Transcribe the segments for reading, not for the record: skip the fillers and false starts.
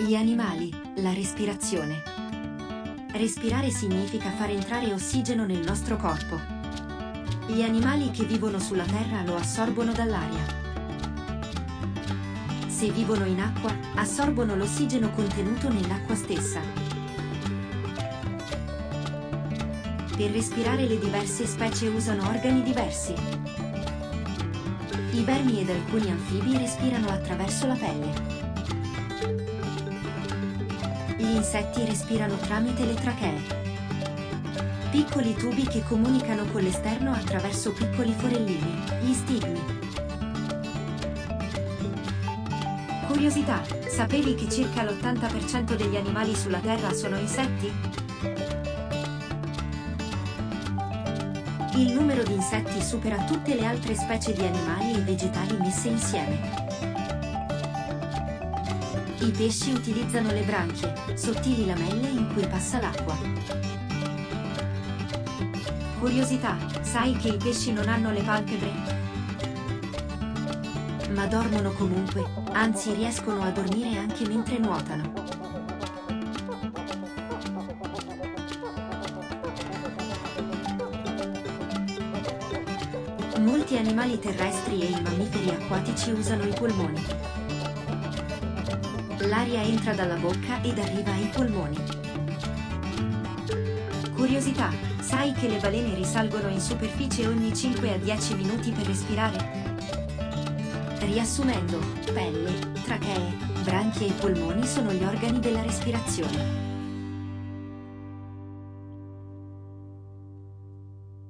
Gli animali, la respirazione. Respirare significa far entrare ossigeno nel nostro corpo. Gli animali che vivono sulla terra lo assorbono dall'aria. Se vivono in acqua, assorbono l'ossigeno contenuto nell'acqua stessa. Per respirare le diverse specie usano organi diversi. I vermi ed alcuni anfibi respirano attraverso la pelle. Gli insetti respirano tramite le trachee, piccoli tubi che comunicano con l'esterno attraverso piccoli forellini, gli stigmi. Curiosità, sapevi che circa l'80% degli animali sulla Terra sono insetti? Il numero di insetti supera tutte le altre specie di animali e vegetali messe insieme. I pesci utilizzano le branchie, sottili lamelle in cui passa l'acqua. Curiosità, sai che i pesci non hanno le palpebre? Ma dormono comunque, anzi riescono a dormire anche mentre nuotano. Molti animali terrestri e i mammiferi acquatici usano i polmoni. L'aria entra dalla bocca ed arriva ai polmoni. Curiosità, sai che le balene risalgono in superficie ogni 5 a 10 minuti per respirare? Riassumendo, pelle, trachee, branchie e polmoni sono gli organi della respirazione.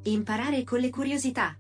Imparare con le curiosità.